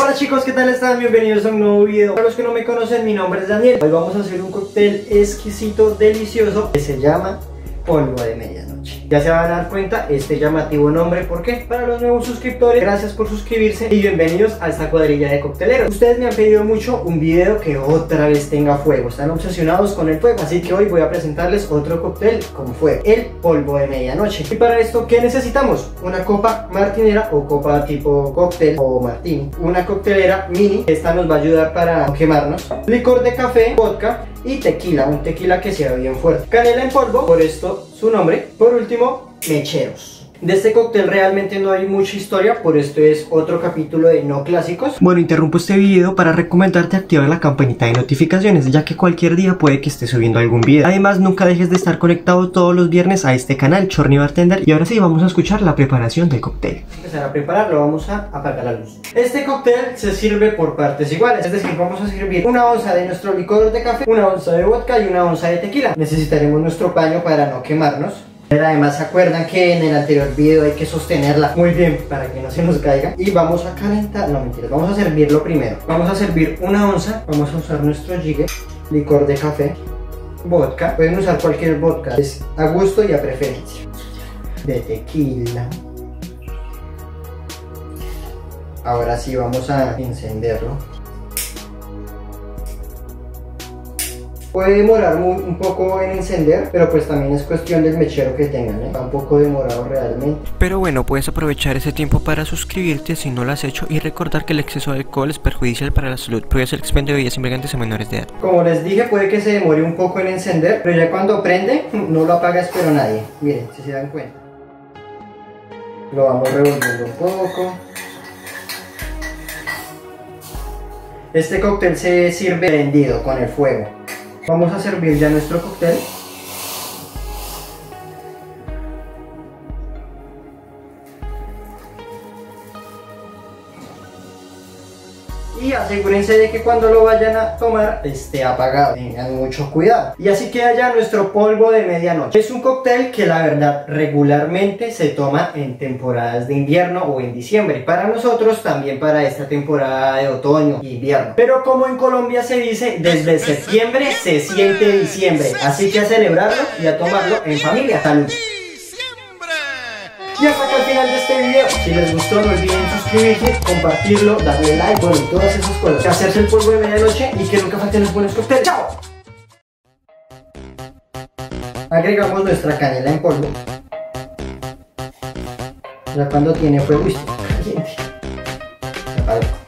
Hola chicos, ¿qué tal están? Bienvenidos a un nuevo video. Para los que no me conocen, mi nombre es Daniel. Hoy vamos a hacer un cóctel exquisito, delicioso, que se llama Polvo de Medianoche. Ya se van a dar cuenta este llamativo nombre, ¿por qué? Para los nuevos suscriptores, gracias por suscribirse y bienvenidos a esta cuadrilla de cocteleros. Ustedes me han pedido mucho un video que otra vez tenga fuego, están obsesionados con el fuego, así que hoy voy a presentarles otro cóctel con fuego, el polvo de medianoche. Y para esto, ¿qué necesitamos? Una copa martinera o copa tipo cóctel o martini, una coctelera mini, esta nos va a ayudar para no quemarnos, licor de café, vodka y tequila, un tequila que sea bien fuerte, canela en polvo, por esto su nombre. Por último, mecheros. De este cóctel realmente no hay mucha historia, por esto es otro capítulo de no clásicos. Bueno, interrumpo este video para recomendarte activar la campanita de notificaciones, ya que cualquier día puede que esté subiendo algún video. Además, nunca dejes de estar conectado todos los viernes a este canal, Choornii Bartender. Y ahora sí, vamos a escuchar la preparación del cóctel. Vamos a empezar a prepararlo, vamos a apagar la luz. Este cóctel se sirve por partes iguales, es decir, vamos a servir una onza de nuestro licor de café, una onza de vodka y una onza de tequila. Necesitaremos nuestro paño para no quemarnos. Además, se acuerdan que en el anterior video hay que sostenerla muy bien para que no se nos caiga. Y vamos a calentar, no mentiras, vamos a servirlo primero. Vamos a servir una onza, vamos a usar nuestro jigger, licor de café, vodka. Pueden usar cualquier vodka, es a gusto y a preferencia. De tequila. Ahora sí vamos a encenderlo. Puede demorar un poco en encender, pero pues también es cuestión del mechero que tengan, ¿eh? Está un poco demorado realmente. Pero bueno, puedes aprovechar ese tiempo para suscribirte si no lo has hecho y recordar que el exceso de alcohol es perjudicial para la salud. Prohíbes el expendio de bebidas embriagantes a menores de edad. Como les dije, puede que se demore un poco en encender, pero ya cuando prende, no lo apagas pero nadie. Miren, si se dan cuenta. Lo vamos revolviendo un poco. Este cóctel se sirve prendido con el fuego. Vamos a servir ya nuestro cóctel. Y asegúrense de que cuando lo vayan a tomar esté apagado, tengan mucho cuidado. Y así queda ya nuestro polvo de medianoche. Es un cóctel que la verdad regularmente se toma en temporadas de invierno o en diciembre. Para nosotros también para esta temporada de otoño e invierno. Pero como en Colombia se dice, desde septiembre se siente diciembre. Así que a celebrarlo y a tomarlo en familia. Salud. Y hasta acá al final de este video. Si les gustó, no olviden suscribirse, compartirlo, darle like, bueno, y todas esas cosas. Que hacerse el polvo de medianoche y que nunca falten los buenos cócteles. ¡Chao! Agregamos nuestra canela en polvo. Ya cuando tiene fuego, está caliente.